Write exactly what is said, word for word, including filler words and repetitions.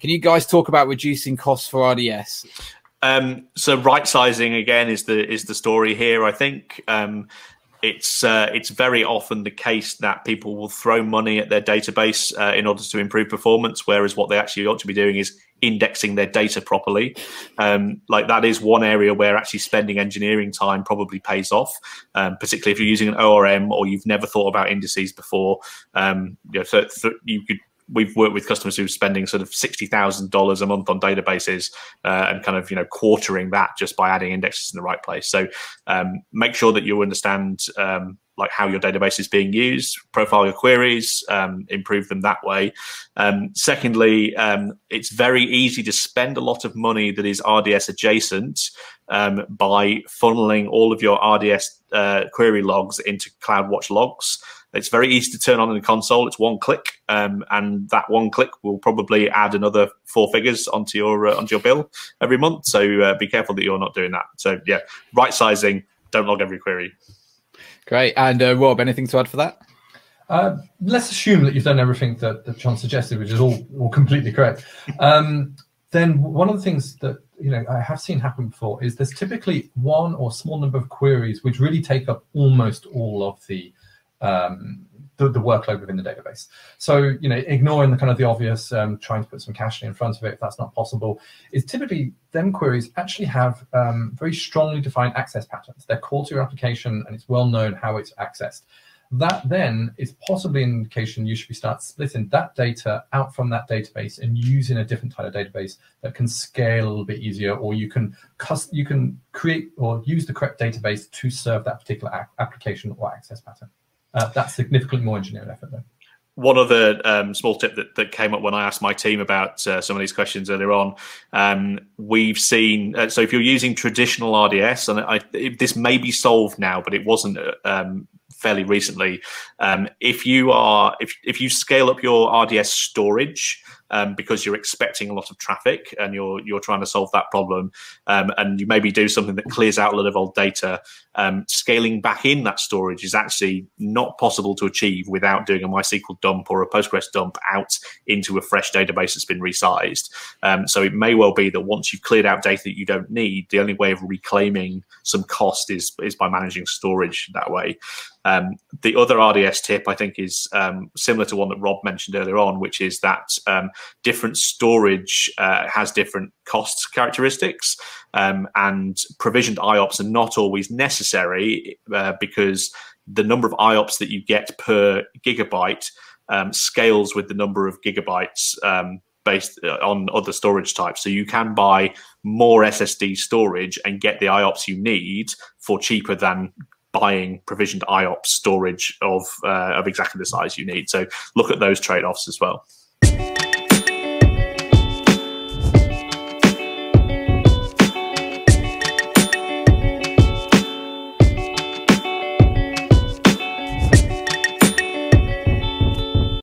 Can you guys talk about reducing costs for R D S? Um, so right sizing again is the is the story here. I think um, it's uh, it's very often the case that people will throw money at their database uh, in order to improve performance, whereas what they actually ought to be doing is indexing their data properly. Um, like that is one area where actually spending engineering time probably pays off, um, particularly if you're using an O R M or you've never thought about indices before. Um, you know, so th you could. We've worked with customers who are spending sort of sixty thousand dollars a month on databases uh, and kind of, you know, quartering that just by adding indexes in the right place. So um, make sure that you understand um, like how your database is being used, profile your queries, um, improve them that way. Um, secondly, um, it's very easy to spend a lot of money that is R D S adjacent um, by funneling all of your R D S uh, query logs into CloudWatch logs. It's very easy to turn on in the console. It's one click, um, and that one click will probably add another four figures onto your uh, onto your bill every month. So uh, be careful that you're not doing that. So yeah, right sizing. Don't log every query. Great. And uh, Rob, anything to add for that? Uh, let's assume that you've done everything that, that John suggested, which is all, all completely correct. Um, then one of the things that you know I have seen happen before is there's typically one or small number of queries which really take up almost all of the Um, the, the workload within the database. So, you know, ignoring the kind of the obvious, um, trying to put some caching in front of it, if that's not possible, is typically them queries actually have um, very strongly defined access patterns. They're core to your application and it's well known how it's accessed. That then is possibly an indication you should be start splitting that data out from that database and using a different type of database that can scale a little bit easier, or you can cust you can create or use the correct database to serve that particular application or access pattern. Uh, that's significantly more engineering effort, though. One other um, small tip that, that came up when I asked my team about uh, some of these questions earlier on, um, we've seen, uh, so if you're using traditional R D S, and I, it, this may be solved now, but it wasn't um, fairly recently. Um, if you are, if, if you scale up your R D S storage, Um, because you're expecting a lot of traffic and you're you're trying to solve that problem, um, and you maybe do something that clears out a lot of old data, um, scaling back in that storage is actually not possible to achieve without doing a MySQL dump or a Postgres dump out into a fresh database that's been resized. Um, so it may well be that once you've cleared out data that you don't need, the only way of reclaiming some cost is, is by managing storage that way. Um, the other R D S tip, I think, is um, similar to one that Rob mentioned earlier on, which is that um, different storage uh, has different cost characteristics, um, and provisioned I O P S are not always necessary uh, because the number of I O P S that you get per gigabyte um, scales with the number of gigabytes um, based on other storage types. So you can buy more S S D storage and get the I O P S you need for cheaper than buying provisioned I O P S storage of, uh, of exactly the size you need. So look at those trade-offs as well.